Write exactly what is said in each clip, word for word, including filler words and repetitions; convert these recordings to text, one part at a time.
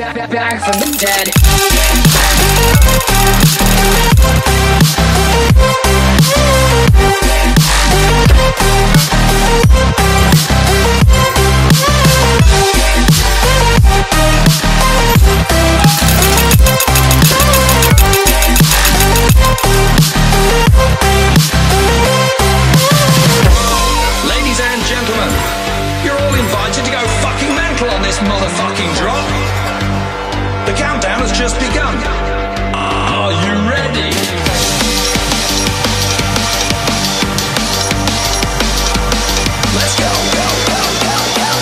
Back, back from the dead. Ladies and gentlemen, you're all invited to go fucking mental on this motherfucking drop. The countdown has just begun. Are you ready? Let's go, go, go, go, go,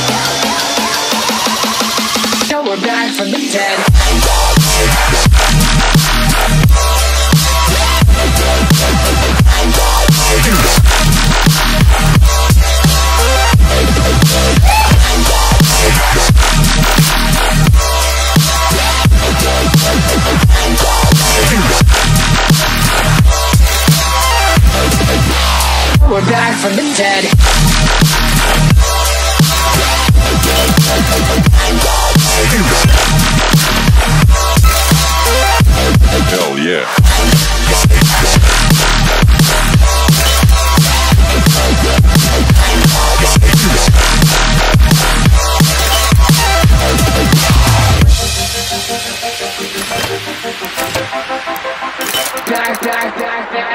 go, go, go. Now we're back from the dead. We're back from the dead. Hell yeah. Back, back, back, back.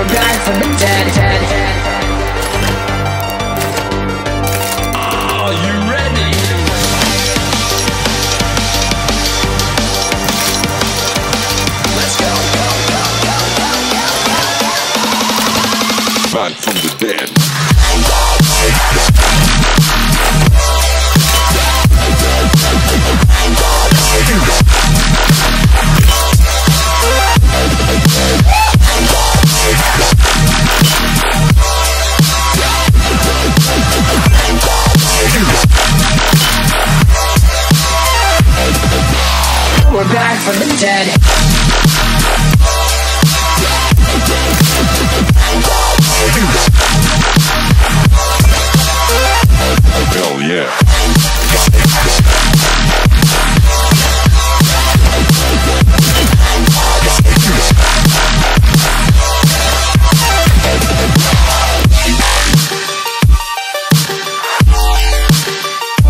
Back from the dead, dead, dead. Are you ready? Let's go, go, go, go, go, go, go, go. Back from the dead. We're back from the dead. Hell yeah.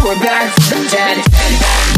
We're back from the dead.